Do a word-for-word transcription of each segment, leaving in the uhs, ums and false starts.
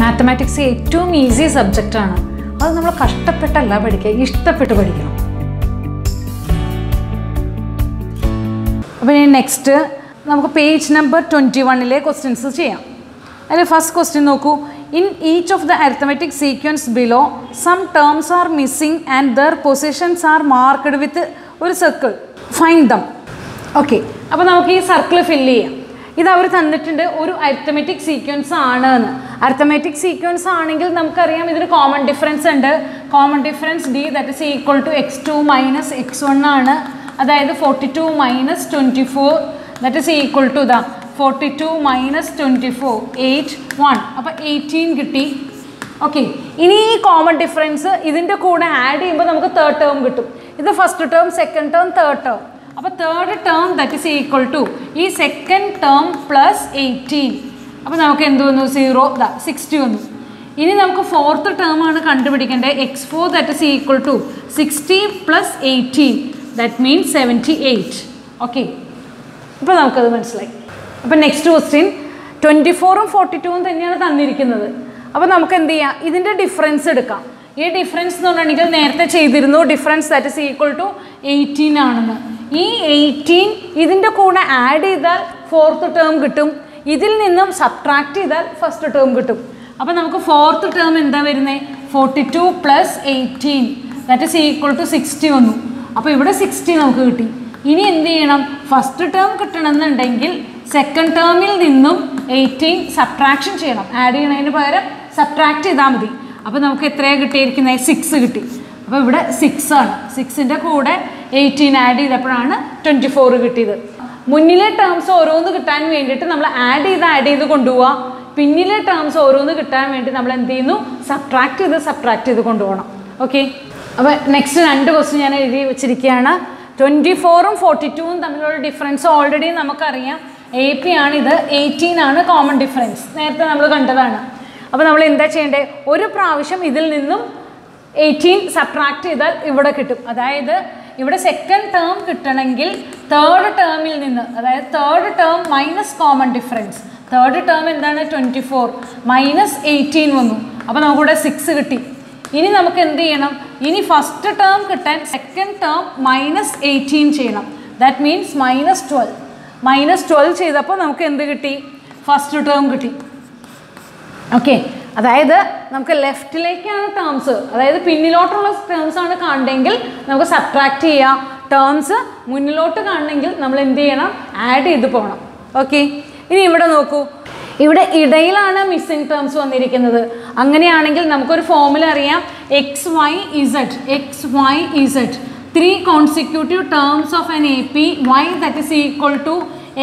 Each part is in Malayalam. മാത്തമാറ്റിക്സ് ഏറ്റവും ഈസി സബ്ജക്റ്റാണ്. അത് നമ്മൾ കഷ്ടപ്പെട്ടല്ല പഠിക്കുക, ഇഷ്ടപ്പെട്ട് പഠിക്കണം. അപ്പോൾ നെക്സ്റ്റ് നമുക്ക് പേജ് നമ്പർ ട്വൻറ്റി വണ്ണിലെ ക്വസ്റ്റ്യൻസ് ചെയ്യാം. അതിൽ ഫസ്റ്റ് ക്വസ്റ്റ്യൻ നോക്കൂ. In each of the arithmetic sequence below, some terms are missing and their positions are marked with a circle. Find them. Okay. അപ്പോൾ നമുക്ക് ഈ സർക്കിൾ ഫില്ല് ചെയ്യാം. ഇത് അവർ തന്നിട്ടുണ്ട് ഒരു അരിത്തമെറ്റിക് സീക്വൻസ് ആണ് എന്ന്. അരിത്തമെറ്റിക് സീക്വൻസ് ആണെങ്കിൽ നമുക്കറിയാം ഇതിന് കോമൺ ഡിഫറൻസ് ഉണ്ട്. Common difference D that is equal to x two minus X one ആണ്. അതായത് forty two minus twenty four that is equal to the forty two minus twenty four eight one. അപ്പോൾ എയ്റ്റീൻ കിട്ടി. ഓക്കെ, ഇനി ഈ കോമൺ ഡിഫറൻസ് ഇതിൻ്റെ കൂടെ ആഡ് ചെയ്യുമ്പോൾ നമുക്ക് തേർഡ് ടേം കിട്ടും. ഇത് first term, second term, third term. അപ്പോൾ third term that is equal to ഈ സെക്കൻഡ് ടേം പ്ലസ് എയ്റ്റീൻ. അപ്പോൾ നമുക്ക് എന്ത് വന്നു? സീറോ, ദാ സിക്സ്റ്റി വന്നു. ഇനി നമുക്ക് ഫോർത്ത് ടേം ആണ് കണ്ടുപിടിക്കേണ്ടത്. X four that is equal to sixty plus eighteen that means seventy eight. Okay, ഇപ്പോൾ നമുക്കത് മനസ്സിലായി. അപ്പോൾ നെക്സ്റ്റ് ക്വസ്റ്റ്യൻ ട്വൻറ്റി ഫോറും ഫോർട്ടി ടൂവും തന്നെയാണ് തന്നിരിക്കുന്നത്. അപ്പോൾ നമുക്ക് എന്ത് ചെയ്യാം? ഇതിൻ്റെ ഡിഫറൻസ് എടുക്കാം. ഈ ഡിഫറൻസ് എന്ന് പറഞ്ഞിട്ടുണ്ടെങ്കിൽ നേരത്തെ ചെയ്തിരുന്നു difference that is equal to eighteen ആണെന്ന്. ഈ എയ്റ്റീൻ ഇതിൻ്റെ കൂടെ ആഡ് ചെയ്താൽ ഫോർത്ത് ടേം കിട്ടും. ഇതിൽ നിന്നും സബ്ട്രാക്ട് ചെയ്താൽ ഫസ്റ്റ് ടേം കിട്ടും. അപ്പോൾ നമുക്ക് ഫോർത്ത് ടേം എന്താ വരുന്നത്? Forty two plus eighteen that is equal to sixty വന്നു. അപ്പോൾ ഇവിടെ സിക്സ്റ്റി നമുക്ക് കിട്ടി. ഇനി എന്ത് ചെയ്യണം? ഫസ്റ്റ് ടേം കിട്ടണമെന്നുണ്ടെങ്കിൽ സെക്കൻഡ് ടേമിൽ നിന്നും എയ്റ്റീൻ സബ്ട്രാക്ഷൻ ചെയ്യണം. ആഡ് ചെയ്യണതിന് പകരം സബ്ട്രാക്ട് ചെയ്താൽ മതി. അപ്പോൾ നമുക്ക് എത്രയാണ് കിട്ടിയിരിക്കുന്നത്? സിക്സ് കിട്ടി. അപ്പോൾ ഇവിടെ സിക്സ് ആണ്. സിക്സിൻ്റെ കൂടെ എയ്റ്റീൻ ആഡ് ചെയ്തപ്പോഴാണ് ട്വൻറ്റി ഫോർ കിട്ടിയത്. മുന്നിലെ ടേംസ് ഓരോന്ന് കിട്ടാൻ വേണ്ടിയിട്ട് നമ്മൾ ആഡ് ചെയ്ത് ആഡ് ചെയ്ത് കൊണ്ടുപോവുക. പിന്നിലെ ടേംസ് ഓരോന്ന് കിട്ടാൻ വേണ്ടി നമ്മൾ എന്ത് ചെയ്യുന്നു? സബ്ട്രാക്ട് ചെയ്ത് സബ്ട്രാക്ട് ചെയ്ത് കൊണ്ടുപോകണം. ഓക്കെ, അപ്പോൾ നെക്സ്റ്റ് രണ്ട് ക്വസ്റ്റ്യൻ ഞാൻ എഴുതി വെച്ചിരിക്കുകയാണ്. ട്വൻറ്റി ഫോറും ഫോർട്ടി ടൂവും തമ്മിലുള്ള ഡിഫറൻസ് ഓൾറെഡി നമുക്കറിയാം. എ പി ആണിത്, എയ്റ്റീൻ ആണ് കോമൺ ഡിഫറൻസ്, നേരത്തെ നമ്മൾ കണ്ടതാണ്. അപ്പോൾ നമ്മൾ എന്താ ചെയ്യേണ്ടത്? ഒരു പ്രാവശ്യം ഇതിൽ നിന്നും എയ്റ്റീൻ സബ്ട്രാക്ട് ചെയ്താൽ ഇവിടെ കിട്ടും. അതായത് ഇവിടെ സെക്കൻഡ് ടേം കിട്ടണമെങ്കിൽ തേർഡ് ടേമിൽ നിന്ന്, അതായത് third term minus common difference, third term എന്താണ്? ട്വൻറ്റി ഫോർ മൈനസ് എയ്റ്റീൻ വന്നു. അപ്പോൾ നമുക്കിവിടെ സിക്സ് കിട്ടി. ഇനി നമുക്ക് എന്ത് ചെയ്യണം? ഇനി ഫസ്റ്റ് ടേം കിട്ടാൻ സെക്കൻഡ് ടേം മൈനസ് എയ്റ്റീൻ ചെയ്യണം. That means minus twelve. Minus twelve ചെയ്തപ്പോൾ നമുക്ക് എന്ത് കിട്ടി? ഫസ്റ്റ് ടേം കിട്ടി. ഓക്കെ, അതായത് നമുക്ക് ലെഫ്റ്റിലേക്കാണ് ടേംസ്, അതായത് പിന്നിലോട്ടുള്ള ടേംസ് ആണ് കാണണമെങ്കിൽ നമുക്ക് സബ്ട്രാക്ട് ചെയ്യാം. ടേംസ് മുന്നിലോട്ട് കാണണമെങ്കിൽ നമ്മൾ എന്ത് ചെയ്യണം? ആഡ് ചെയ്ത് പോകണം. ഓക്കെ, ഇനി ഇവിടെ നോക്കൂ. ഇവിടെ ഇടയിലാണ് മിസ്സിംഗ് ടേംസ് വന്നിരിക്കുന്നത്. അങ്ങനെയാണെങ്കിൽ നമുക്കൊരു ഫോമുല അറിയാം. X y z, x y z three consecutive terms of an A P y that is equal to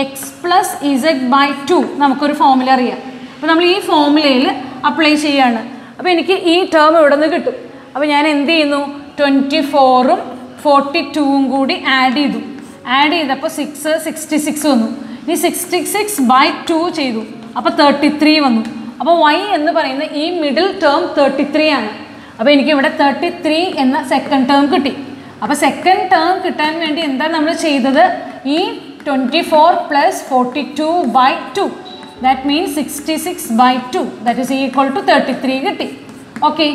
x plus z by two. നമുക്കൊരു ഫോമുല അറിയാം. അപ്പോൾ നമ്മൾ ഈ ഫോമുലയിൽ അപ്ലൈ ചെയ്യുകയാണ്. അപ്പോൾ എനിക്ക് ഈ ടേം ഇവിടെ നിന്ന് കിട്ടും. അപ്പോൾ ഞാൻ എന്ത് ചെയ്യുന്നു? ട്വൻറ്റി ഫോറും ഫോർട്ടി ടൂവും കൂടി ആഡ് ചെയ്തു. ആഡ് ചെയ്തപ്പോൾ സിക്സ് സിക്സ്റ്റി സിക്സ് വന്നു. ഇനി സിക്സ്റ്റി സിക്സ് ബൈ ടു ചെയ്തു. അപ്പോൾ തേർട്ടി ത്രീ വന്നു. അപ്പോൾ വൈ എന്ന് പറയുന്ന ഈ മിഡിൽ ടേം തേർട്ടി ത്രീ ആണ്. അപ്പോൾ എനിക്കിവിടെ തേർട്ടി ത്രീ എന്ന സെക്കൻഡ് ടേം കിട്ടി. അപ്പോൾ സെക്കൻഡ് ടേം കിട്ടാൻ വേണ്ടി എന്താ നമ്മൾ ചെയ്തത്? ഈ twenty four plus forty two by two that means sixty six by two that is equal to thirty three കിട്ടി. ഓക്കെ,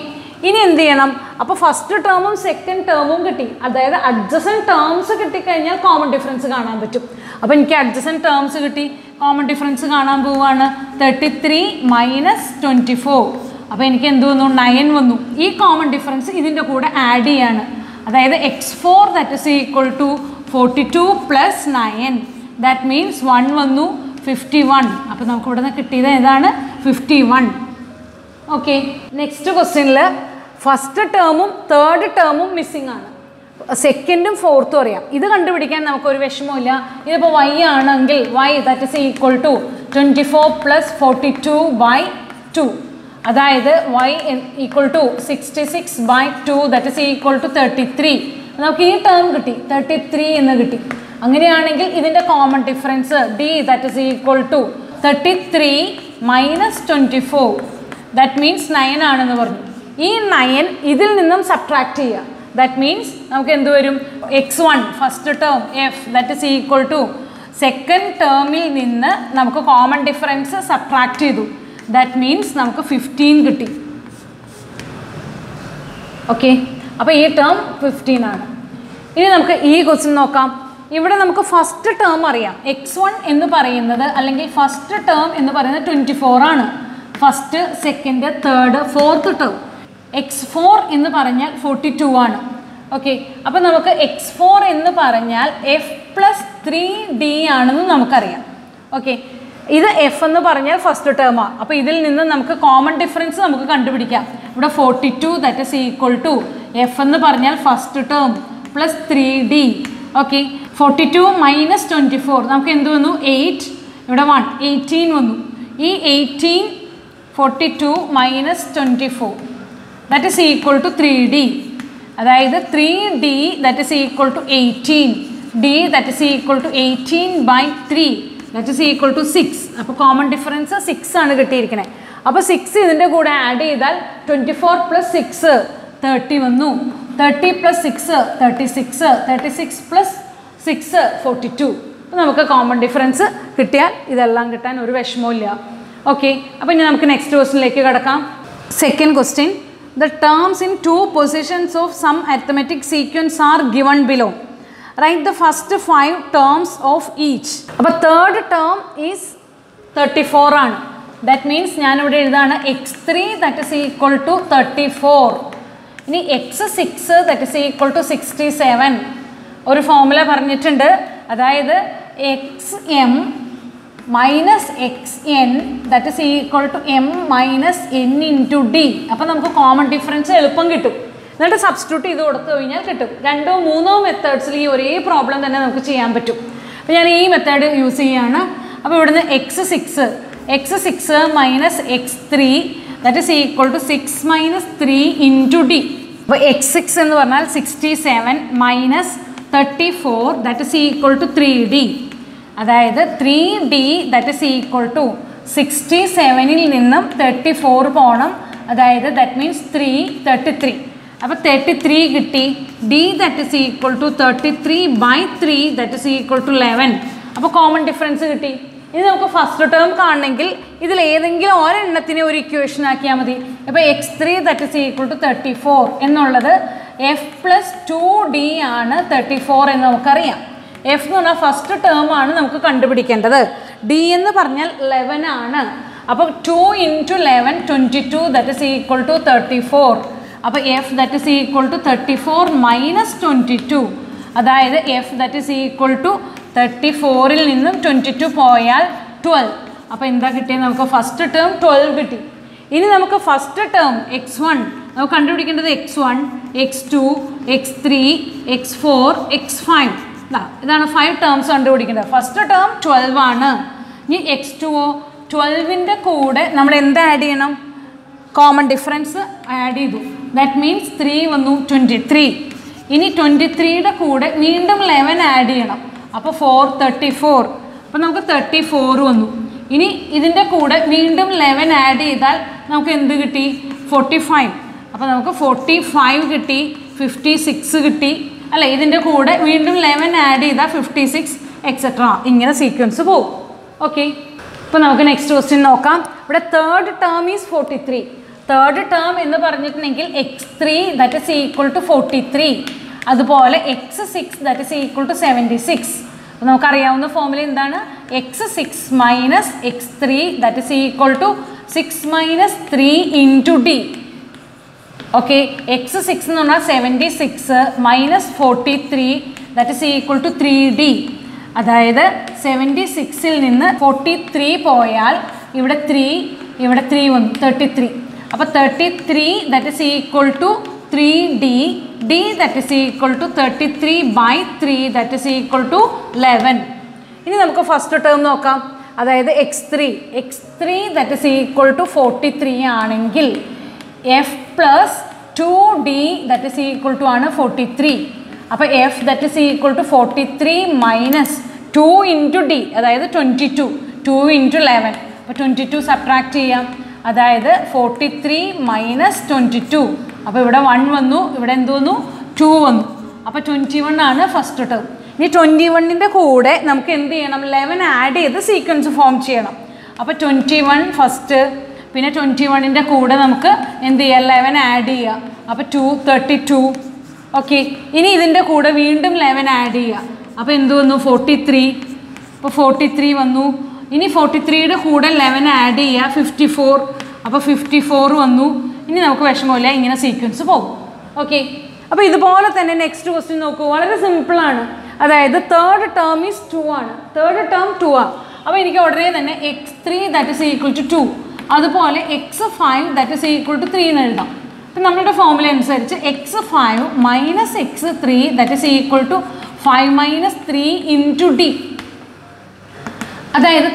ഇനി എന്ത് ചെയ്യണം? അപ്പോൾ ഫസ്റ്റ് ടേമും സെക്കൻഡ് ടേമും കിട്ടി. അതായത് അഡ്ജസൻറ്റ് ടേംസ് കിട്ടിക്കഴിഞ്ഞാൽ കോമൺ ഡിഫറൻസ് കാണാൻ പറ്റും. അപ്പോൾ എനിക്ക് അഡ്ജസൻറ്റ് ടേംസ് കിട്ടി. കോമൺ ഡിഫറൻസ് കാണാൻ പോവുകയാണ്. Thirty three minus twenty four. അപ്പോൾ എനിക്ക് എന്ത് വന്നു? നയൻ വന്നു. ഈ കോമൺ ഡിഫറൻസ് ഇതിൻ്റെ കൂടെ ആഡ് ചെയ്യാണ്. അതായത് x four that is equal to forty two plus nine that means one വന്നു, ഫിഫ്റ്റി വൺ. അപ്പോൾ നമുക്ക് ഇവിടെ നിന്ന് കിട്ടിയത് ഏതാണ്? Fifty one. ഓക്കെ, നെക്സ്റ്റ് ക്വസ്റ്റ്യനിൽ ഫസ്റ്റ് ടേമും തേർഡ് ടേമും മിസ്സിംഗ് ആണ്. സെക്കൻഡും ഫോർത്തും അറിയാം. ഇത് കണ്ടുപിടിക്കാൻ നമുക്കൊരു വിഷമമില്ല. ഇതിപ്പോൾ വൈ ആണെങ്കിൽ y that is equal to twenty four plus forty two by two. അതായത് y equal to sixty six by two that is equal to thirty three. നമുക്ക് ഈ ടേം കിട്ടി, തേർട്ടി ത്രീ എന്ന് കിട്ടി. അങ്ങനെയാണെങ്കിൽ ഇതിൻ്റെ common difference D that is equal to thirty three minus twenty four that means nine ആണെന്ന് പറഞ്ഞു. ഈ നയൻ ഇതിൽ നിന്നും സബ്ട്രാക്ട് ചെയ്യുക. ദാറ്റ് മീൻസ് നമുക്ക് എന്ത് വരും? X one first term f that is equal to second ടേമിൽ നിന്ന് നമുക്ക് കോമൺ ഡിഫറൻസ് സബ്ട്രാക്ട് ചെയ്തു. that means നമുക്ക് fifteen കിട്ടി. ഓക്കെ, അപ്പോൾ ഈ ടേം fifteen ആണ്. ഇനി നമുക്ക് ഈ ക്വസ്റ്റ്യൻ നോക്കാം. ഇവിടെ നമുക്ക് ഫസ്റ്റ് ടേം അറിയാം. എക്സ് വൺ എന്ന് പറയുന്നത് അല്ലെങ്കിൽ ഫസ്റ്റ് ടേം എന്ന് പറയുന്നത് ഇരുപത്തിനാല് ആണ്. First, second, third, fourth term. X four എന്ന് പറഞ്ഞാൽ ഫോർട്ടി ടു ആണ്. ഓക്കെ, അപ്പോൾ നമുക്ക് എക്സ് ഫോർ എന്ന് പറഞ്ഞാൽ എഫ് പ്ലസ് ത്രീ ഡി ആണെന്ന് നമുക്കറിയാം. ഓക്കെ, ഇത് എഫ് എന്ന് പറഞ്ഞാൽ ഫസ്റ്റ് ടേമാണ്. അപ്പോൾ ഇതിൽ നിന്ന് നമുക്ക് കോമൺ ഡിഫറൻസ് നമുക്ക് കണ്ടുപിടിക്കാം. ഇവിടെ forty two that is equal to f എന്ന് പറഞ്ഞാൽ first term plus three d. Okay, forty two minus twenty four നമുക്ക് എന്ത് വന്നു? എയ്റ്റ്. ഇവിടെ വൺ, എയ്റ്റീൻ വന്നു. ഈ eighteen forty two minus twenty four that is equal to three D. അതായത് three d that is equal to eighteen. D that is equal to eighteen by three that is equal to six. അപ്പോൾ കോമൺ ഡിഫറൻസ് സിക്സ് ആണ് കിട്ടിയിരിക്കുന്നത്. അപ്പോൾ സിക്സ് ഇതിൻ്റെ കൂടെ ആഡ് ചെയ്താൽ twenty four plus six thirty വന്നു. Thirty plus six thirty six. Thirty six plus six forty two. അപ്പോൾ നമുക്ക് കോമൺ ഡിഫറൻസ് കിട്ടിയാൽ ഇതെല്ലാം കിട്ടാൻ ഒരു വിഷമമില്ല. ഓക്കെ, അപ്പോൾ ഇനി നമുക്ക് നെക്സ്റ്റ് ക്വസ്റ്റ്യനിലേക്ക് കിടക്കാം. Second question, the terms in two positions of some arithmetic sequence are given below. Write the first five terms of each. Appo third term is thirty-four aan, that means njan ivide edudana x three that is equal to thirty-four. Ini x six that is equal to sixty-seven. Oru formula paranjittunde, adayithu xm minus xn that is equal to m minus n into d. അപ്പോൾ നമുക്ക് കോമൺ ഡിഫറൻസ് എളുപ്പം കിട്ടും. എന്നിട്ട് സബ്സ്റ്റിറ്റ്യൂട്ട് ചെയ്ത് കൊടുത്തു കഴിഞ്ഞാൽ കിട്ടും. രണ്ടോ മൂന്നോ മെത്തേഡ്സിൽ ഈ ഒരേ പ്രോബ്ലം തന്നെ നമുക്ക് ചെയ്യാൻ പറ്റും. അപ്പോൾ ഞാൻ ഈ മെത്തേഡ് യൂസ് ചെയ്യുകയാണ്. അപ്പോൾ ഇവിടുന്ന് X six x six minus X three that is equal to six minus three into D. അപ്പോൾ എക്സ് സിക്സ് എന്ന് പറഞ്ഞാൽ sixty seven minus thirty four that is equal to three D. അതായത് three d that is equal to sixty സെവനിൽ നിന്നും തേർട്ടി ഫോർ പോകണം. അതായത് that means three thirty three. അപ്പോൾ തേർട്ടി ത്രീ കിട്ടി. D that is equal to thirty three by three that is equal to eleven. അപ്പോൾ കോമൺ ഡിഫറൻസ് കിട്ടി. ഇത് നമുക്ക് ഫസ്റ്റ് ടേം കാണണമെങ്കിൽ ഇതിൽ ഏതെങ്കിലും ഒരെണ്ണത്തിനെ ഒരു ഇക്വേഷൻ ആക്കിയാൽ മതി. അപ്പോൾ x three that is equal to thirty four എന്നുള്ളത് എഫ് പ്ലസ് ടു ഡി ആണ്. തേർട്ടി ഫോർ എന്ന് നമുക്കറിയാം. എഫ് എന്ന് പറഞ്ഞാൽ ഫസ്റ്റ് ടേം ആണ് നമുക്ക് കണ്ടുപിടിക്കേണ്ടത്. ഡി എന്ന് പറഞ്ഞാൽ ലെവൻ ആണ്. അപ്പോൾ two into eleven twenty two that is equal to thirty four. അപ്പോൾ f that is equal to thirty four minus twenty two. അതായത് f that is equal to thirty ഫോറിൽ നിന്നും ട്വൻറ്റി ടു പോയാൽ ട്വൽവ്. അപ്പോൾ എന്താ കിട്ടിയത്? നമുക്ക് ഫസ്റ്റ് ടേം ട്വൽവ് കിട്ടി. ഇനി നമുക്ക് ഫസ്റ്റ് ടേം എക്സ് വൺ നമുക്ക് കണ്ടുപിടിക്കേണ്ടത് x one x two x three x four x five. ഇതാണ് ഫൈവ് ടേംസ് കണ്ടുപിടിക്കേണ്ടത്. ഫസ്റ്റ് ടേം ട്വൽവ് ആണ്. ഇനി എക്സ് ടു ഒ ട്വൽവിൻ്റെ കൂടെ നമ്മൾ എന്താ ആഡ് ചെയ്യണം? കോമൺ ഡിഫറൻസ് ആഡ് ചെയ്തു. ദാറ്റ് മീൻസ് ത്രീ വന്നു, ട്വൻറ്റി ത്രീ. ഇനി ട്വൻറ്റി ത്രീയുടെ കൂടെ വീണ്ടും ലെവൻ ആഡ് ചെയ്യണം. അപ്പോൾ ഫോർ തേർട്ടി ഫോർ. അപ്പോൾ നമുക്ക് തേർട്ടി ഫോർ വന്നു. ഇനി ഇതിൻ്റെ കൂടെ വീണ്ടും ലെവൻ ആഡ് ചെയ്താൽ നമുക്ക് എന്ത് കിട്ടി? Forty five. അപ്പോൾ നമുക്ക് ഫോർട്ടി ഫൈവ് കിട്ടി, ഫിഫ്റ്റി സിക്സ് കിട്ടി അല്ലേ. ഇതിൻ്റെ കൂടെ വീണ്ടും ലെവൻ ആഡ് ചെയ്താൽ ഫിഫ്റ്റി സിക്സ് എക്സെട്രാ. ഇങ്ങനെ സീക്വൻസ് പോകും. ഓക്കെ, ഇപ്പോൾ നമുക്ക് നെക്സ്റ്റ് ക്വസ്റ്റ്യൻ നോക്കാം. ഇവിടെ third term is forty three. Third term എന്ന് പറഞ്ഞിട്ടുണ്ടെങ്കിൽ X three that is equal to forty three. അതുപോലെ X six that is equal to seventy six. അപ്പോൾ നമുക്കറിയാവുന്ന ഫോമിൽ എന്താണ്? X six minus X three that is equal to six minus three into D. Okay, X six എന്ന് പറഞ്ഞാൽ seventy six minus forty three that is equal to three D. അതായത് സെവൻറ്റി സിക്സിൽ നിന്ന് ഫോർട്ടി ത്രീ പോയാൽ ഇവിടെ ത്രീ, ഇവിടെ ത്രീ വന്നു, തേർട്ടി ത്രീ. അപ്പോൾ thirty three that is equal to three d. D that is equal to thirty three by three that is equal to eleven. ഇനി നമുക്ക് ഫസ്റ്റ് ടേം നോക്കാം. അതായത് x three x three that is equal to forty three ആണെങ്കിൽ f plus two d that is equal to ആണ് ഫോർട്ടി ത്രീ. അപ്പോൾ f that is equal to forty three minus two into D. അതായത് twenty two two into eleven. അപ്പോൾ ട്വൻറ്റി ടു സബ്ട്രാക്ട് ചെയ്യാം. അതായത് forty three minus twenty two. അപ്പോൾ ഇവിടെ വൺ വന്നു, ഇവിടെ എന്ത് വന്നു? ടു വന്നു. അപ്പോൾ ട്വൻറ്റി വൺ ആണ് ഫസ്റ്റ് ടേം. ഇനി ട്വൻറ്റി വണ്ണിൻ്റെ കൂടെ നമുക്ക് എന്ത് ചെയ്യണം? ലെവൻ ആഡ് ചെയ്ത് സീക്വൻസ് ഫോം ചെയ്യണം. അപ്പോൾ ട്വൻറ്റി വൺ ഫസ്റ്റ്, പിന്നെ ഇരുപത്തിയൊന്ന് ന്റെ കൂടെ നമുക്ക് എന്ത് ചെയ്യാം പതിനൊന്ന് ആഡ് ചെയ്യാം അപ്പോൾ ഇരുന്നൂറ്റി മുപ്പത്തിരണ്ട് ഓക്കേ ഇനി ഇതിന്റെ കൂടെ വീണ്ടും പതിനൊന്ന് ആഡ് ചെയ്യാം അപ്പോൾ എന്തു വന്നു നാൽപ്പത്തിമൂന്ന് അപ്പോൾ നാൽപ്പത്തിമൂന്ന് വന്നു ഇനി നാൽപ്പത്തിമൂന്ന് ന്റെ കൂടെ പതിനൊന്ന് ആഡ് ചെയ്യാം അമ്പത്തിനാല് അപ്പോൾ അമ്പത്തിനാല് വന്നു ഇനി നമുക്ക് വിഷമമില്ല ഇങ്ങനെ സീക്വൻസ് പോകും ഓക്കേ അപ്പോൾ ഇതുപോലെ തന്നെ നെക്സ്റ്റ് ക്വസ്റ്റ്യൻ നോക്കൂ വളരെ സിമ്പിൾ ആണ് അതായത് തേർഡ് ടേം ഈസ് രണ്ട് ആണ് തേർഡ് ടേം രണ്ട് ആണ് അപ്പോൾ എനിക്ക് ഓർഡറേ തന്നെ x three that is equal to രണ്ട് അതുപോലെ x five that is equal to മൂന്ന് എന്ന് എഴുതാം അപ്പോൾ നമ്മുടെ ഫോർമുല അനുസരിച്ച് x five - x three that is equal to five - മൂന്ന് into d അതായത്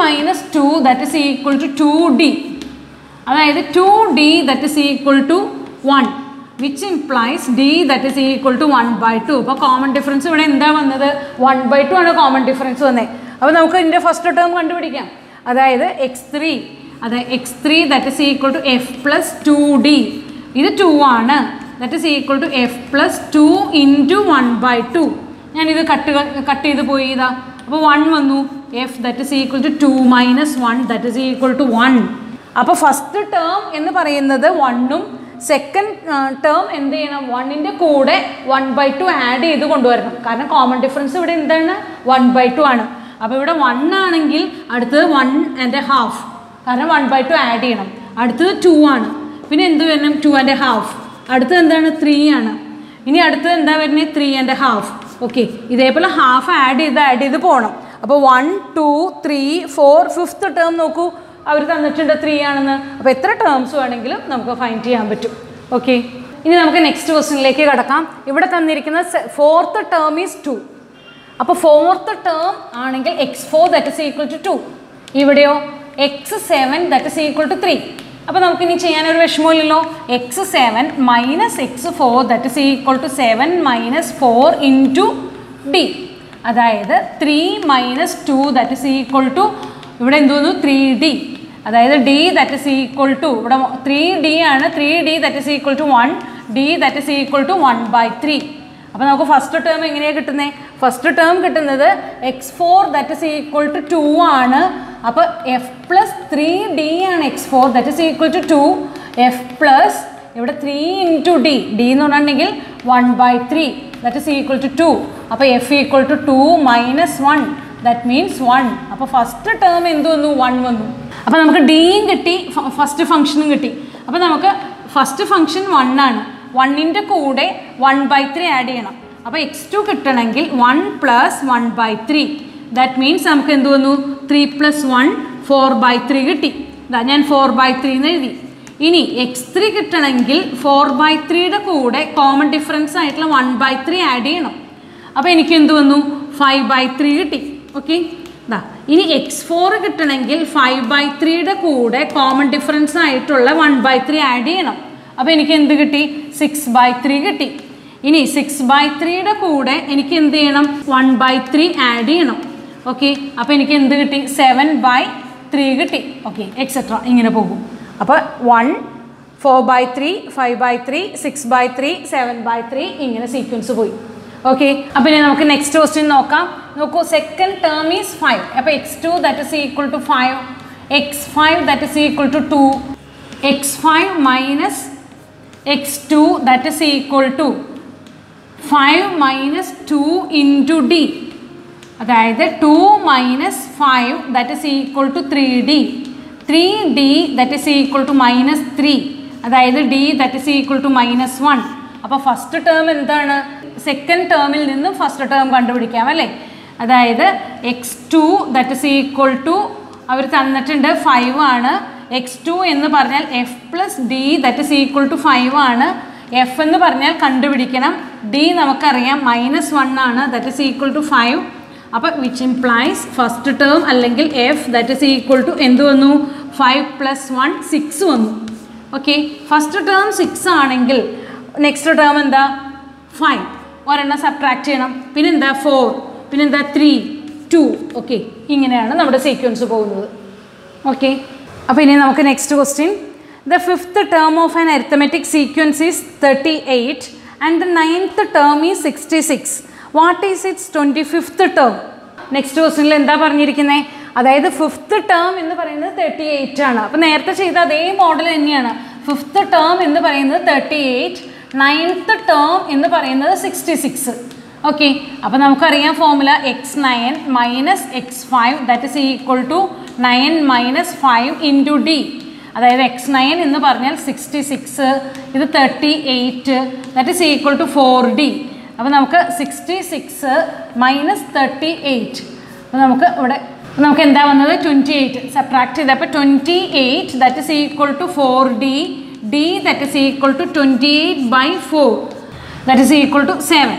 മൂന്ന് - രണ്ട് that is equal to two d അതായത് two d that is equal to ഒന്ന് which implies d that is equal to one by two അപ്പോൾ കോമൺ ഡിഫറൻസ് ഇവിടെ എന്താ വന്നത് one by two ആണ് കോമൺ ഡിഫറൻസ് വന്നത് അപ്പോൾ നമുക്ക് ഇതിന്റെ ഫസ്റ്റ് ടേം കണ്ടുപിടിക്കാം അതായത് എക്സ് ത്രീ അതായത് x three that is equal to f plus two d ഇത് രണ്ട് ആണ് that is equal to f plus two into one by two ഞാൻ ഇത് കട്ട് കട്ട് ചെയ്തു പോയി ഇതാ അപ്പോൾ ഒന്ന് വന്നു f that is equal to two minus ഒന്ന് that is equal to ഒന്ന് അപ്പോൾ ഫസ്റ്റ് ടേം എന്ന് പറയുന്നത് ഒന്ന് ഉം Second uh, term എന്ത് ചെയ്യണം one ന്റെ കൂടെ one by two ആഡ് ചെയ്തു കൊണ്ടുവരണം കാരണം കോമൺ ഡിഫറൻസ് ഇവിടെ എന്താണ് one by two ആണ് അപ്പോൾ ഇവിടെ ഒന്ന് ആണെങ്കിൽ അടുത്തത് one and a half കാരണം one by two ആഡ് ചെയ്യണം അടുത്തത് രണ്ട് ആണ് പിന്നെ എന്ത് വരണം two and a half അടുത്തത് എന്താണ് മൂന്ന് ആണ് ഇനി അടുത്തത് എന്താ വരുന്നേ three and a half okay ഇതേപോലെ half ആഡ് ചെയ്ത് ആഡ് ചെയ്ത് പോകണം അപ്പോൾ ഒന്ന് രണ്ട് മൂന്ന് നാല് fifth term നോക്കൂ അവർ തന്നിട്ടുണ്ട് മൂന്ന് ആണെന്ന് അപ്പോൾ എത്ര ടേംസ് വേണമെങ്കിലും നമുക്ക് ഫൈൻഡ് ചെയ്യാൻ പറ്റും ഓക്കേ ഇനി നമുക്ക് നെക്സ്റ്റ് ക്വസ്റ്റ്യനിലേക്ക് കടക്കാം ഇവിടെ തന്നിരിക്കുന്ന ഫോർത്ത് ടേം ഈസ് രണ്ട് അപ്പോൾ ഫോർത്ത് ടേം ആണെങ്കിൽ x four that is equal to രണ്ട് ഇവിടെയോ x seven that is equal to മൂന്ന് അപ്പോൾ നമുക്ക് ഇനി ചെയ്യാൻ ഒരു വിഷമമില്ലല്ലോ x seven - x four that is equal to seven - four into d അതായത് മൂന്ന് - രണ്ട് that is equal to ഇവിടെ എന്തു വന്നു ത്രീ ഡി അതായത് d that is equal to ഇവിടെ ത്രീ ഡി ആണ് three d that is equal to ഒന്ന് d that is equal to one by three അപ്പോൾ നമുക്ക് ഫസ്റ്റ് ടേം എങ്ങനെയാ കിട്ടുന്നേ ഫസ്റ്റ് ടേം കിട്ടുന്നത് x four that is equal to രണ്ട് ആണ് അപ്പോൾ f plus ത്രീ ഡി ആണ് x four that is equal to രണ്ട് f plus ഇവിടെ മൂന്ന് into d d എന്ന് പറഞ്ഞിട്ടുണ്ടെങ്കിൽ one by three that is equal to രണ്ട് അപ്പോൾ f equal to രണ്ട് minus ഒന്ന് that means one അപ്പോൾ ഫസ്റ്റ് ടേം എന്തു വന്നു ഒന്ന് വന്നു അപ്പോൾ നമുക്ക് d യും കിട്ടി ഫസ്റ്റ് ഫംഗ്ഷനും കിട്ടി അപ്പോൾ നമുക്ക് ഫസ്റ്റ് ഫംഗ്ഷൻ ഒന്ന് ആണ് ഒന്ന് ന്റെ കൂടെ one by three ആഡ് ചെയ്യണം അപ്പോൾ എക്സ് ടു കിട്ടണമെങ്കിൽ ഒന്ന് plus one by three that means നമുക്ക് എന്തു വന്നു മൂന്ന് പ്ലസ് ഒന്ന് four by three കിട്ടി ദാ ഞാൻ four by three എന്ന് എഴുതി ഇനി എക്സ് ത്രീ കിട്ടണമെങ്കിൽ four by three ന്റെ കൂടെ കോമൺ ഡിഫറൻസ് ആയിട്ടുള്ള one by three ആഡ് ചെയ്യണം അപ്പോൾ എനിക്ക് എന്തു വന്നു five by three കിട്ടി ഓക്കെ ദാ ഇനി എക്സ് ഫോർ കിട്ടണമെങ്കിൽ five by three ന്റെ കൂടെ കോമൺ ഡിഫറൻസ് ആയിട്ടുള്ള one by three ആഡ് ചെയ്യണം അപ്പോൾ എനിക്ക് എന്ത് കിട്ടി six by three കിട്ടി ഇനി six by three ന്റെ കൂടെ എനിക്ക് എന്ത് ചെയ്യണം one by three ആഡ് ചെയ്യണം ഓക്കെ അപ്പോൾ എനിക്ക് എന്ത് കിട്ടി seven by three കിട്ടി ഓക്കെ എക്സെട്രാ ഇങ്ങനെ പോകും അപ്പോൾ ഒന്ന് four by three five by three six by three seven by three ഇങ്ങനെ സീക്വൻസ് പോയി ഓക്കെ അപ്പോൾ ഇനി നമുക്ക് നെക്സ്റ്റ് ക്വസ്റ്റ്യൻ നോക്കാം നോക്കൂ സെക്കൻഡ് ടേം ഈസ് ഫൈവ് അപ്പോൾ x two that is equal to five x five that is equal to two x five minus x two that is equal to five minus two into d അതായത് two minus five that is equal to three d three d that is equal to minus three അതായത് d that is equal to minus ഒന്ന് അപ്പോൾ ഫസ്റ്റ് ടേം എന്താണ് സെക്കൻഡ് ടേമിൽ നിന്നും ഫസ്റ്റ് ടേം കണ്ടുപിടിക്കാം അല്ലേ അതായത് x two that is equal to അവർ തന്നിട്ടുണ്ട് ഫൈവ് ആണ് എക്സ് ടു എന്ന് പറഞ്ഞാൽ f plus d that is equal to five ആണ് f എന്ന് പറഞ്ഞാൽ കണ്ടുപിടിക്കണം d നമുക്കറിയാം minus ഒന്ന് ആണ് that is equal to five അപ്പോൾ which implies ഫസ്റ്റ് ടേം അല്ലെങ്കിൽ f that is equal to എന്ത് വന്നു ഫൈവ് plus ഒന്ന് സിക്സ് വന്നു ഓക്കെ ഫസ്റ്റ് ടേം സിക്സ് ആണെങ്കിൽ നെക്സ്റ്റ് ടേം എന്താ ഫൈവ് ഒരെണ്ണം സബ്ട്രാക്ട് ചെയ്യണം പിന്നെന്താ ഫോർ പിന്നെന്താ ത്രീ ടു ഓക്കെ ഇങ്ങനെയാണ് നമ്മുടെ സീക്വൻസ് പോകുന്നത് ഓക്കെ അപ്പോൾ ഇനി നമുക്ക് next question the fifth term of an arithmetic sequence is thirty eight and the ninth term is sixty six what is its twenty fifth term next ക്വസ്റ്റ്യനിൽ എന്താ പറഞ്ഞിരിക്കുന്നത് അതായത് ഫിഫ്ത്ത് ടേം എന്ന് പറയുന്നത് തേർട്ടി എയ്റ്റ് ആണ്. അപ്പോൾ നേരത്തെ ചെയ്ത അതേ മോഡൽ തന്നെയാണ്. ഫിഫ്ത്ത് ടേം എന്ന് പറയുന്നത് തേർട്ടി എയ്റ്റ്, നയൻത്ത് ടേം എന്ന് പറയുന്നത് സിക്സ്റ്റി സിക്സ്. ഓക്കെ, അപ്പോൾ നമുക്കറിയാം formula x nine minus x five that is equal to nine minus five into D. അതായത് എക്സ് നയൻ എന്ന് പറഞ്ഞാൽ സിക്സ്റ്റി സിക്സ്, ഇത് thirty eight that is equal to four d. അപ്പോൾ നമുക്ക് sixty six minus thirty eight, അപ്പോൾ നമുക്ക് ഇവിടെ നമുക്ക് എന്താ വന്നത് ട്വൻറ്റി എയ്റ്റ്. സബ്ട്രാക്ട് ചെയ്തപ്പോൾ twenty eight that is equal to four d, d that is equal to twenty eight by four that is equal to seven.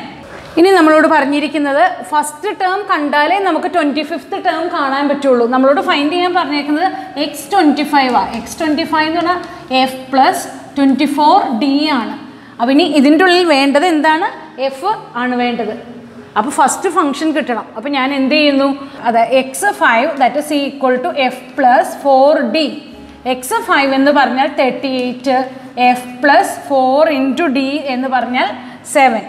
ഇനി നമ്മളോട് പറഞ്ഞിരിക്കുന്നത് ഫസ്റ്റ് ടേം കണ്ടാലേ നമുക്ക് ട്വൻറ്റി ഫിഫ്ത്ത് ടേം കാണാൻ പറ്റുള്ളൂ. നമ്മളോട് ഫൈൻഡ് ചെയ്യാൻ പറഞ്ഞിരിക്കുന്നത് എക്സ് ട്വൻറ്റി ഫൈവ് ആണ്. എക്സ് ട്വൻറ്റി ഫൈവ് എന്ന് പറഞ്ഞാൽ f plus twenty four d ആണ്. അപ്പം ഇനി ഇതിൻ്റെ ഉള്ളിൽ വേണ്ടത് എന്താണ്? എഫ് ആണ് വേണ്ടത്. അപ്പോൾ ഫസ്റ്റ് ഫംഗ്ഷൻ കിട്ടണം. അപ്പോൾ ഞാൻ എന്ത് ചെയ്യുന്നു? അതെ, x five that is equal to f plus four d. X five എന്ന് പറഞ്ഞാൽ thirty eight, f plus four into d എന്ന് പറഞ്ഞാൽ seven.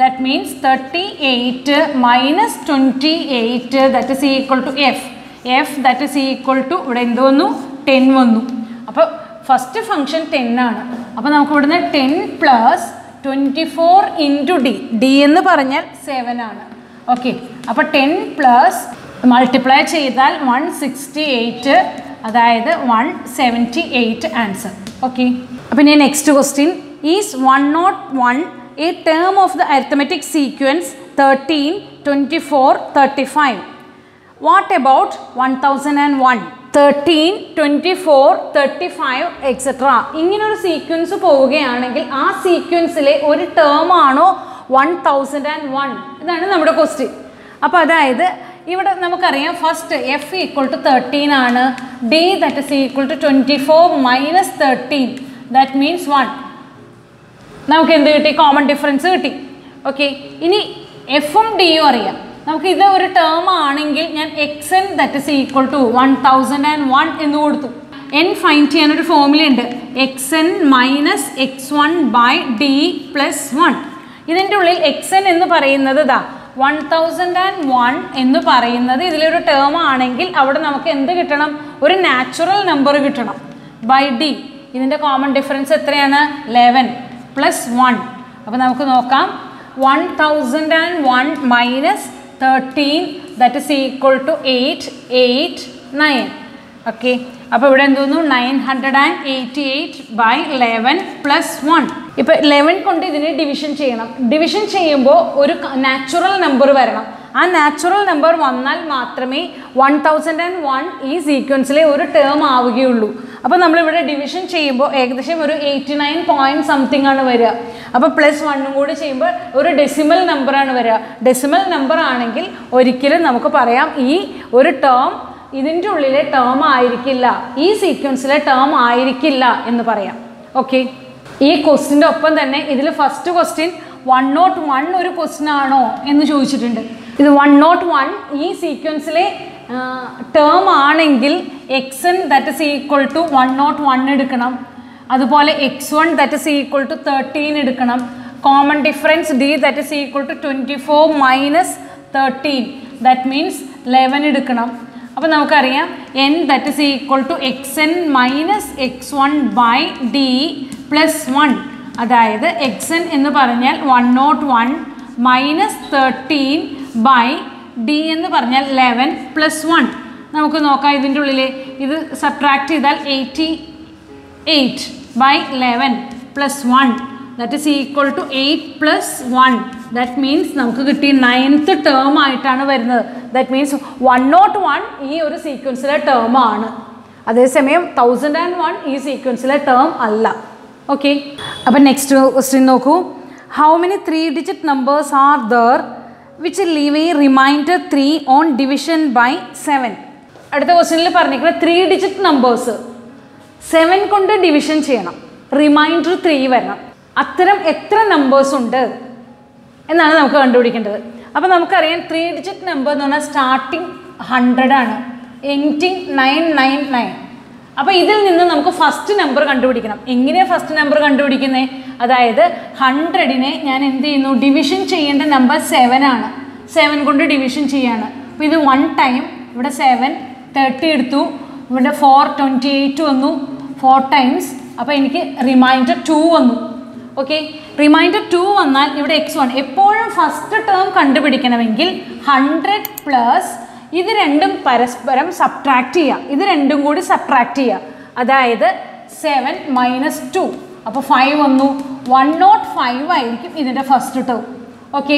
That means thirty-eight minus twenty-eight that is equal to f. f that is equal to ഇവിടെ എന്ത് വന്നു? ടെൻ വന്നു. അപ്പോൾ ഫസ്റ്റ് ഫംഗ്ഷൻ ടെൻ ആണ്. അപ്പോൾ നമുക്ക് ഇവിടുന്ന് ten plus twenty four into d, d എന്ന് പറഞ്ഞാൽ സെവൻ ആണ്. ഓക്കെ, അപ്പോൾ ടെൻ പ്ലസ് മൾട്ടിപ്ലൈ ചെയ്താൽ വൺ സിക്സ്റ്റി എയ്റ്റ്, അതായത് one seventy eight answer. Okay, അപ്പോൾ ഇനി next question is one not one a term of the arithmetic sequence thirteen, twenty-four, thirty-five. What about one thousand one? thirteen, twenty-four, thirty-five, et cetera. ഇങ്ങനൊരു സീക്വൻസ് പോവുകയാണെങ്കിൽ ആ സീക്വൻസിലെ ഒരു ടേം ആണോ one thousand one? ഇതാണ് നമ്മുടെ ക്വസ്റ്റ്യൻ. അപ്പോൾ അതായത് ഇവിടെ നമുക്കറിയാം first f equal to thirteen ആണ്, D that is equal to twenty four minus thirteen that means one. നമുക്ക് എന്ത് കിട്ടി? കോമൺ ഡിഫറൻസ് കിട്ടി. ഓക്കെ, ഇനി എഫും ഡിയും അറിയാം. നമുക്ക് ഇത് ഒരു ടേം ആണെങ്കിൽ ഞാൻ x N that is equal to one thousand and one എന്ന് കൊടുത്തു. എൻ ഫൈൻഡ് ചെയ്യാനൊരു ഫോമുലയുണ്ട്, x N minus X one by d plus one. ഇതിൻ്റെ ഉള്ളിൽ എക്സ് എൻ എന്ന് പറയുന്നത് ഇതാ വൺ തൗസൻഡ് ആൻഡ് വൺ എന്ന് പറയുന്നത് ഇതിലൊരു ടേം ആണെങ്കിൽ അവിടെ നമുക്ക് എന്ത് കിട്ടണം? ഒരു നാച്ചുറൽ നമ്പർ കിട്ടണം ബൈ ഡി. ഇതിൻ്റെ കോമൺ ഡിഫറൻസ് എത്രയാണ്? Eleven plus one. അപ്പോൾ നമുക്ക് നോക്കാം, one thousand and one minus thirteen that is equal to eight eight nine. Okay, അപ്പോൾ ഇവിടെ എന്തോന്നു? Nine hundred and eighty eight by eleven plus one. ഇപ്പോൾ ലെവൻ കൊണ്ട് ഇതിനെ ഡിവിഷൻ ചെയ്യണം. ഡിവിഷൻ ചെയ്യുമ്പോൾ ഒരു നാച്ചുറൽ നമ്പർ വരണം. ആ നാച്ചുറൽ നമ്പർ വന്നാൽ മാത്രമേ വൺ തൗസൻഡ് ആൻഡ് വൺ ഈ സീക്വൻസിലെ ഒരു ടേം ആവുകയുള്ളൂ. അപ്പോൾ നമ്മളിവിടെ ഡിവിഷൻ ചെയ്യുമ്പോൾ ഏകദേശം ഒരു എയ്റ്റി നയൻ പോയിൻറ്റ് സംതിങ് ആണ് വരിക. അപ്പോൾ പ്ലസ് വണ്ണും കൂടി ചെയ്യുമ്പോൾ ഒരു ഡെസിമൽ നമ്പറാണ് വരിക. ഡെസിമൽ നമ്പർ ആണെങ്കിൽ ഒരിക്കലും നമുക്ക് പറയാം ഈ ഒരു ടേം ഇതിൻ്റെ ഉള്ളിലെ ടേം ആയിരിക്കില്ല, ഈ സീക്വൻസിലെ ടേം ആയിരിക്കില്ല എന്ന് പറയാം. ഓക്കെ, ഈ ക്വസ്റ്റിൻ്റെ ഒപ്പം തന്നെ ഇതിൽ first question one not one ഒരു ക്വസ്റ്റ്യൻ ആണോ എന്ന് ചോദിച്ചിട്ടുണ്ട്. ഇത് വൺ നോട്ട് വൺ ഈ സീക്വൻസിലെ ടേം ആണെങ്കിൽ X N that is equal to one not one എടുക്കണം. അതുപോലെ X one that is equal to thirteen എടുക്കണം. Common difference D that is equal to twenty four minus thirteen that means eleven എടുക്കണം. അപ്പോൾ നമുക്കറിയാം N that is equal to X N minus X one by d plus one. അതായത് എക്സ് എൻ എന്ന് പറഞ്ഞാൽ one not one minus thirteen by D എന്ന് പറഞ്ഞാൽ ലെവൻ പ്ലസ് വൺ. നമുക്ക് നോക്കാം ഇതിൻ്റെ ഉള്ളിൽ ഇത് സബ്ട്രാക്ട് ചെയ്താൽ eighty eight by eleven plus one that is equal to eight plus one that means നമുക്ക് കിട്ടി നയൻത്ത് ടേം ആയിട്ടാണ് വരുന്നത്. That means one not one ഈ ഒരു സീക്വൻസിലെ ടേം ആണ്, അതേസമയം തൗസൻഡ് ആൻഡ് വൺ ഈ സീക്വൻസിലെ ടേം അല്ല. ഓക്കെ, അപ്പം നെക്സ്റ്റ് ക്വസ്റ്റ്യൻ നോക്കൂ. How many three digit numbers are there which leave a remainder three on division by seven. അടുത്ത ക്വസ്റ്റ്യനിൽ പറഞ്ഞിരിക്കുന്നത് ത്രീ ഡിജിറ്റ് നമ്പേഴ്സ് സെവൻ കൊണ്ട് ഡിവിഷൻ ചെയ്യണം, റിമൈൻഡർ ത്രീ വരണം. അത്തരം എത്ര നമ്പേഴ്സ് ഉണ്ട് എന്നാണ് നമുക്ക് കണ്ടുപിടിക്കേണ്ടത്. അപ്പോൾ നമുക്കറിയാം ത്രീ ഡിജിറ്റ് നമ്പർ എന്ന് പറഞ്ഞാൽ സ്റ്റാർട്ടിങ് ഹൺഡ്രഡ് ആണ്, എൻഡിങ് നയൻ നയൻ നയൻ. അപ്പോൾ ഇതിൽ നിന്ന് നമുക്ക് ഫസ്റ്റ് നമ്പർ കണ്ടുപിടിക്കണം. എങ്ങനെയാണ് ഫസ്റ്റ് നമ്പർ കണ്ടുപിടിക്കുന്നത്? അതായത് ഹൺഡ്രഡിനെ ഞാൻ എന്ത് ചെയ്യുന്നു? ഡിവിഷൻ ചെയ്യേണ്ട നമ്പർ സെവൻ ആണ്, സെവൻ കൊണ്ട് ഡിവിഷൻ ചെയ്യാണ്. അപ്പോൾ ഇത് വൺ ടൈം ഇവിടെ സെവൻ thirty ഇവിടെ four twenty-eight വന്നു four times അപ്പോൾ എനിക്ക് റിമൈൻഡർ two വന്നു ഓക്കേ റിമൈൻഡർ two വന്നാൽ ഇവിടെ x one എപ്പോഴും ഫസ്റ്റ് ടേം കണ്ടുപിടിക്കണമെങ്കിൽ one hundred പ്ലസ് ഇത് രണ്ടും പരസ്പരം സബ്ട്രാക്ട് ചെയ്യുക ഇത് രണ്ടും കൂടി സബ്ട്രാക്ട് ചെയ്യുക അതായത് seven മൈനസ് two അപ്പോൾ five വന്നു one hundred five ആയിരിക്കും ഇതിന്റെ ഫസ്റ്റ് ടേം ഓക്കേ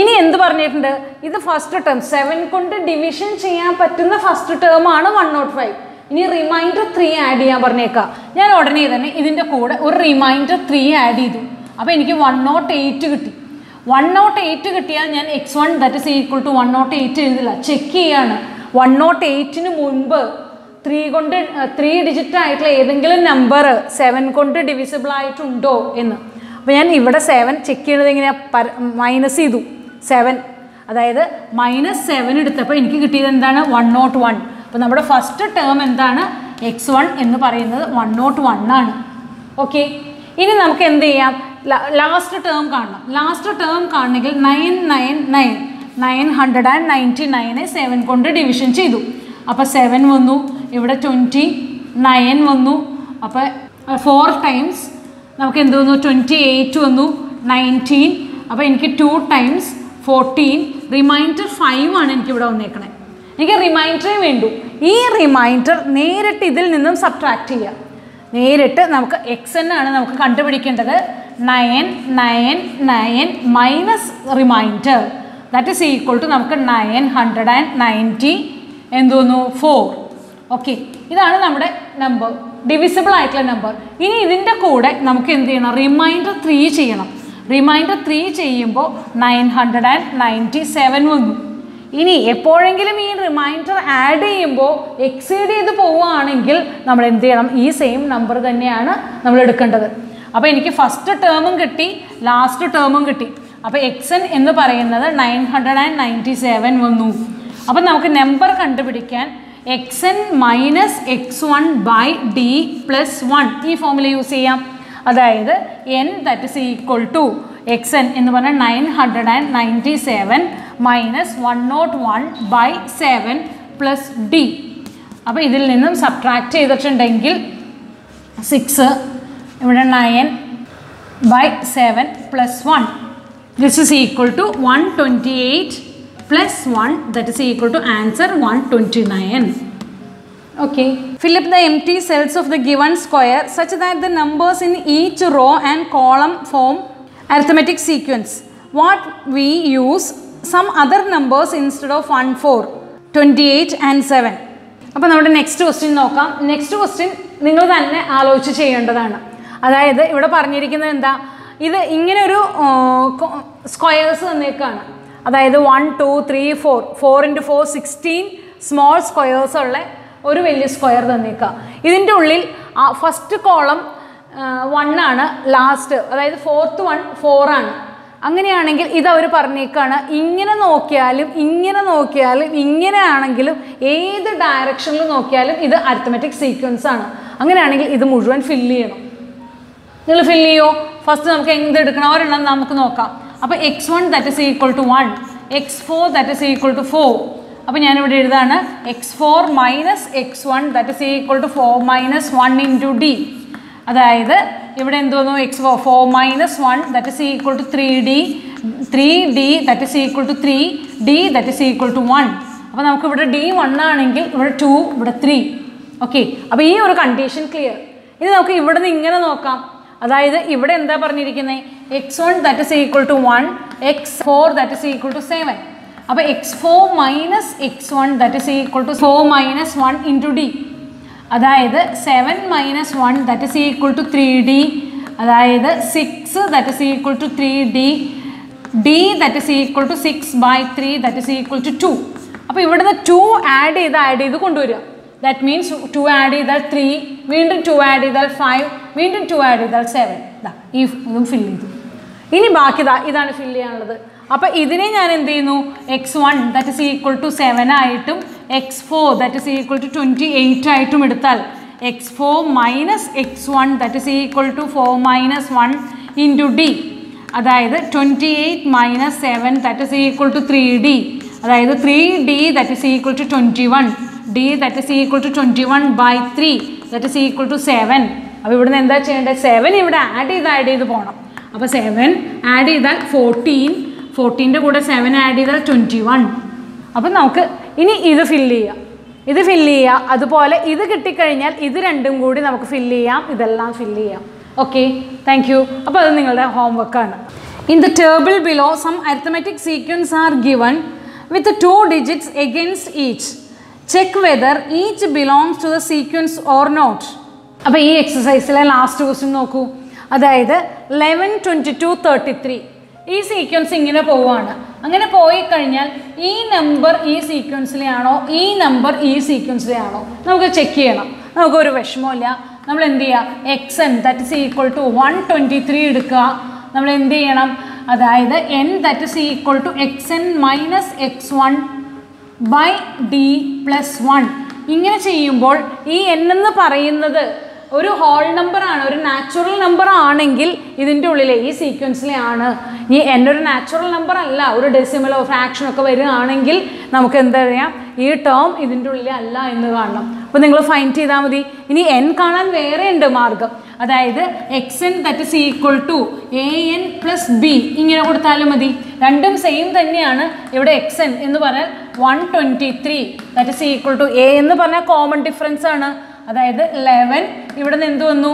ഇനി എന്ത് പറഞ്ഞിട്ടുണ്ട് ഇത് ഫസ്റ്റ് ടേം seven കൊണ്ട് ഡിവിഷൻ ചെയ്യാൻ പറ്റുന്ന ഫസ്റ്റ് ടേം ആണ് one hundred five ഇനി റിമൈൻഡർ three ആഡ് ചെയ്യാൻ പറഞ്ഞേക്കാം ഞാൻ ഉടനെ തന്നെ ഇതിന്റെ കൂടെ ഒരു റിമൈൻഡർ three ആഡ് ചെയ്തു അപ്പോൾ എനിക്ക് one hundred eight കിട്ടി one hundred eight കിട്ടിയാൽ ഞാൻ x one that is equal to one hundred eight എഴുതില്ല ചെക്ക് ചെയ്യാണ് one hundred eight ന് മുൻപ് three കൊണ്ട് three ഡിജിറ്റ് ആയിട്ടുള്ള ഏതെങ്കിലും നമ്പർ seven കൊണ്ട് ഡിവിസിബിൾ ആയിട്ടുണ്ടോ എന്ന് അപ്പോൾ ഞാൻ ഇവിടെ seven ചെക്ക് ചെയ്യേണ്ടത് എങ്ങനെയാ മൈനസ് ചെയ്തു seven അതായത് minus seven എടുത്തപ്പോൾ എനിക്ക് കിട്ടിയത് എന്താണ് one hundred one അപ്പോൾ നമ്മുടെ ഫസ്റ്റ് ടേം എന്താണ് x one എന്ന് പറയുന്നത് one hundred one ആണ് ഓക്കേ ഇനി നമുക്ക് എന്ത് ചെയ്യാം ലാസ്റ്റ് ടേം കാണണം ലാസ്റ്റ് ടേം കാണണമെങ്കിൽ nine ninety-nine nine ninety-nine seven കൊണ്ട് ഡിവിഷൻ ചെയ്തു അപ്പോൾ seven വന്നു ഇവിടെ twenty nine വന്നു അപ്പോൾ four ടൈംസ് നമുക്ക് എന്ത് വന്നു twenty eight വന്നു nineteen അപ്പോൾ എനിക്ക് two times fourteen remainder five ആണ് എനിക്ക് ഇവിടെ വന്നേക്കണേ എനിക്ക് റിമൈൻഡറേ വേണ്ടൂ ഈ റിമൈൻഡർ നേരിട്ട് ഇതിൽ നിന്നും സബ്ട്രാക്ട് ചെയ്യാം നേരിട്ട് നമുക്ക് xn ആണ് നമുക്ക് കണ്ടുപിടിക്കേണ്ടത് nine ninety-nine minus remainder that is equal to നമുക്ക് nine ninety എന്തോന്നു four ഓക്കേ ഇതാണ് നമ്മുടെ നമ്പർ ഡിവിസിബിൾ ആയിട്ടുള്ള നമ്പർ ഇനി ഇതിന്റെ കൂടെ നമുക്ക് എന്ത് ചെയ്യണം റിമൈൻഡർ three ചെയ്യണം റിമൈൻഡർ three ചെയ്യുമ്പോൾ nine ninety-seven വന്നു ഇനി എപ്പോഴെങ്കിലും ഈ റിമൈൻഡർ ആഡ് ചെയ്യുമ്പോൾ എക്സീഡ് ചെയ്ത് പോവുകയാണെങ്കിൽ നമ്മൾ എന്ത് ചെയ്യണം ഈ സെയിം നമ്പർ തന്നെയാണ് നമ്മൾ എടുക്കേണ്ടത് അപ്പോൾ എനിക്ക് ഫസ്റ്റ് ടേമും കിട്ടി ലാസ്റ്റ് ടേമും കിട്ടി അപ്പോൾ xn എന്ന് പറയുന്നത് nine ninety-seven വന്നു അപ്പോൾ നമുക്ക് നമ്പർ കണ്ടുപിടിക്കാൻ xn minus x one by d plus one ഈ ഫോർമുല യൂസ് ചെയ്യാം അതായത് n that is equal to xn എന്ന് പറഞ്ഞാൽ nine ninety-seven minus one hundred one by seven plus d അപ്പോൾ ഇതിൽ നിന്നും സബ്ട്രാക്ട് ചെയ്തിട്ടുണ്ടെങ്കിൽ six ഇവിടെ nine by seven plus one this is equal to one hundred twenty-eight plus one that is equal to answer one hundred twenty-nine. Okay, fill up the empty cells of the given square such that the numbers in each row and column form arithmetic sequence. What we use some other numbers instead of one, four, twenty-eight and seven. അപ്പോൾ നമ്മുടെ നെക്സ്റ്റ് ക്വസ്റ്റ്യൻ നോക്കാം നെക്സ്റ്റ് ക്വസ്റ്റ്യൻ നിങ്ങൾ തന്നെ ആലോചിച്ച് ചെയ്യേണ്ടതാണ് അതായത് ഇവിടെ പറഞ്ഞിരിക്കുന്നത് എന്താ ഇത് ഇങ്ങനെ ഒരു സ്ക്വയേഴ്സ് തന്നേക്കാണ് അതായത് one two three four four into four sixteen small squares ഉള്ള ഒരു വലിയ സ്ക്വയർ തന്നേക്കാം ഇതിൻ്റെ ഉള്ളിൽ ഫസ്റ്റ് കോളം വൺ ആണ് ലാസ്റ്റ് അതായത് ഫോർത്ത് വൺ ഫോർ ആണ് അങ്ങനെയാണെങ്കിൽ ഇതവർ പറഞ്ഞേക്കാണ് ഇങ്ങനെ നോക്കിയാലും ഇങ്ങനെ നോക്കിയാലും ഇങ്ങനെ ആണെങ്കിലും ഏത് ഡയറക്ഷനിൽ നോക്കിയാലും ഇത് അരിത്മെറ്റിക് സീക്വൻസ് ആണ് അങ്ങനെയാണെങ്കിൽ ഇത് മുഴുവൻ ഫില്ല് ചെയ്യണം നിങ്ങൾ ഫില്ല് ചെയ്യോ ഫസ്റ്റ് നമുക്ക് എന്തെടുക്കണം ഒരെണ്ണം നമുക്ക് നോക്കാം അപ്പോൾ x one that is equal to one x four that is equal to four അപ്പോൾ ഞാനിവിടെ എഴുതാണ് x four minus X one that is equal to four minus one into D അതായത് ഇവിടെ എന്ത് വന്നു x four four minus one that is equal to three d three d that is equal to three d that is equal to one അപ്പോൾ നമുക്കിവിടെ ഡി വൺ ആണെങ്കിൽ ഇവിടെ ടു ഇവിടെ ത്രീ ഓക്കെ അപ്പോൾ ഈ ഒരു കണ്ടീഷൻ ക്ലിയർ ഇനി നമുക്ക് ഇവിടെ നിന്ന് ഇങ്ങനെ നോക്കാം അതായത് ഇവിടെ എന്താ പറഞ്ഞിരിക്കുന്നത് x one that is equal to one x four that is equal to seven അപ്പോൾ x four minus X one that is equal to four minus one into D അതായത് seven minus one that is equal to three D അതായത് six that is equal to three d d that is equal to six by three that is equal to two അപ്പോൾ ഇവിടുന്ന് ടു ആഡ് ചെയ്ത് ആഡ് ചെയ്ത് കൊണ്ടുവരിക ദാറ്റ് മീൻസ് ടു ആഡ് ചെയ്താൽ ത്രീ വീണ്ടും ടു ആഡ് ചെയ്താൽ ഫൈവ് വീണ്ടും ടു ആഡ് ചെയ്താൽ സെവൻ ഇതാ ഈ ഇതും ഫില്ല് ചെയ്തു ഇനി ബാക്കി ഇതാ ഇതാണ് ഫില്ല് ചെയ്യാനുള്ളത് അപ്പോൾ ഇതിനെ ഞാൻ എന്ത് ചെയ്യുന്നു x one that is equal to seven ആയിട്ടും x four that is equal to twenty eight ആയിട്ടും എടുത്താൽ x four minus X one that is equal to four minus one into D അതായത് twenty eight minus seven that is equal to three D അതായത് three d that is equal to twenty one d that is equal to twenty-one by three that is equal to seven. अब इवड़ने इंदा चेंडे seven इवड़ा add इदा add इदो पोना. अब seven add इदा fourteen fourteen डे कोडे seven add इदा twenty-one. अब नाउक इनी इदो fill लिया. इदो fill लिया. अदु पॉले इदो किट्टी करिन्याल इदो रंडम कोडे नाउक fill लिया. इदल्लाम fill लिया. Okay, thank you. अब अदु निंगलडे homework ആണ്. In the table below, some arithmetic sequence are given with two digits against each. Check whether each belongs to the sequence or not. अब ये exercise ले last question नोकू. अदायद eleven, twenty-two, thirty-three. ये sequence इंगेने पोवाना. अंगेने पोई करन्याल ये number ये sequence ले आनो, ये number ये sequence ले आनो. नमक check किया ना. नमक एक वेश्मोलिया. नमले इंडिया xn that is equal to one twenty-three इडका. नमले इंडिया ना. अदायद n that is equal to xn minus x one. by d plus one ഇങ്ങനെ ചെയ്യുമ്പോൾ ഈ n എന്ന് പറയുന്നത് ഒരു ഹോൾ നമ്പർ ആണ് ഒരു നാച്ചുറൽ നമ്പർ ആണെങ്കിൽ ഇതിന്റെ ഉള്ളിലെ ഈ സീക്വൻസിലാണ് ഈ n ഒരു നാച്ചുറൽ നമ്പർ അല്ല ഒരു ഡെസിമലോ ഫ്രാക്ഷൻ ഒക്കെ വരുവാണെങ്കിൽ നമുക്ക് എന്താ അറിയാം ഈ ടേം ഇതിന്റെ ഉള്ളിലെ അല്ല എന്ന് കാണണം അപ്പോൾ നിങ്ങൾ ഫൈൻഡ് ചെയ്താൽ മതി ഇനി n കാണാൻ വേറെ ഉണ്ട് മാർഗ്ഗം അതായത് xn that is equal to an plus b ഇങ്ങനെ കൊടുത്താൽ മതി രണ്ടും സെയിം തന്നെയാണ് ഇവിടെ xn എന്ന് പറഞ്ഞാൽ one twenty-three that is equal to a എന്ന് പറഞ്ഞ കോമൺ ഡിഫറൻസ് ആണ് അതായത് eleven ഇവിടെ നിന്ന് എന്ത് വന്നു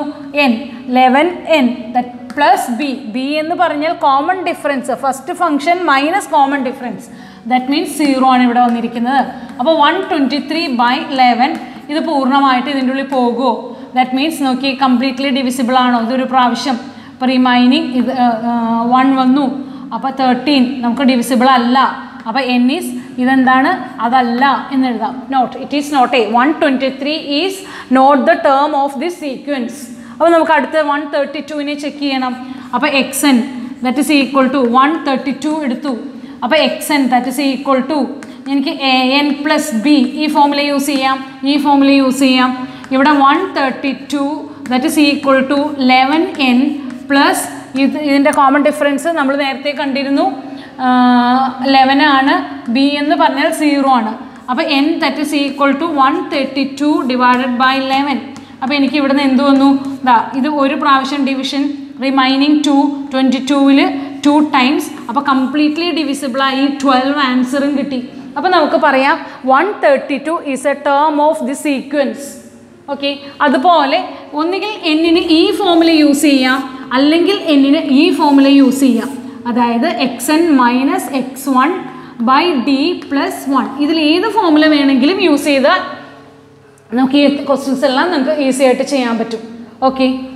n eleven n that plus b b എന്ന് പറഞ്ഞാൽ common difference first function minus common difference that means zero ആണ് ഇവിടെ വന്നിരിക്കുന്നത് അപ്പോൾ one twenty-three by eleven ഇത് പൂർണ്ണമായിട്ട് ഇതിന്റെ ഉള്ളിൽ പോകുമോ ദാറ്റ് മീൻസ് നോക്കി കംപ്ലീറ്റ്ലി ഡിവിസിബിൾ ആണോ ഇതൊരു പ്രാവശ്യം അപ്പോൾ റിമൈനിങ് ഇത് one വന്നു അപ്പോൾ thirteen നമുക്ക് ഡിവിസിബിൾ അല്ല അപ്പോൾ n is ഇതെന്താണ് അതല്ല എന്ന് എഴുതാം not it is not a one twenty-three is not the term of this sequence അപ്പോൾ നമുക്ക് അടുത്ത one thirty-two നെ ചെക്ക് ചെയ്യണം അപ്പോൾ xn that is equal to one thirty-two എടുത്തു അപ്പോൾ xn that is equal to എനിക്ക് an plus b ഈ ഫോർമുല യൂസ് ചെയ്യാം ഈ ഫോർമുല യൂസ് ചെയ്യാം ഇവിടെ one thirty-two that is equal to eleven n plus ഇതിൻ്റെ കോമൺ ഡിഫറൻസ് നമ്മൾ നേരത്തെ കണ്ടിരുന്നു eleven ആണ് b എന്ന് പറഞ്ഞാൽ സീറോ ആണ് അപ്പോൾ n that is equal to one thirty-two divided by eleven അപ്പോൾ എനിക്ക് ഇവിടുന്ന് എന്ത് വന്നു ദാ ഇത് ഒരു പ്രാവശ്യം ഡിവിഷൻ റിമൈനിങ് two twenty-two ൽ two ടൈംസ് അപ്പോൾ കംപ്ലീറ്റ്ലി ഡിവിസിബിൾ ആയി twelve ആൻസറും കിട്ടി അപ്പോൾ നമുക്ക് പറയാം one thirty-two is a term of the sequence okay അതുപോലെ ഒന്നുകിൽ n ന് ഈ ഫോർമുല യൂസ് ചെയ്യാം അല്ലെങ്കിൽ n ന് ഈ ഫോർമുല യൂസ് ചെയ്യാം അതായത് xn minus X one by d plus one ഇതിൽ ഏത് ഫോർമുല വേണമെങ്കിലും യൂസ് ചെയ്താൽ നമുക്ക് ഈ ക്വസ്റ്റ്യൻസ് എല്ലാം നമുക്ക് ഈസി ആയിട്ട് ചെയ്യാൻ പറ്റും ഓക്കെ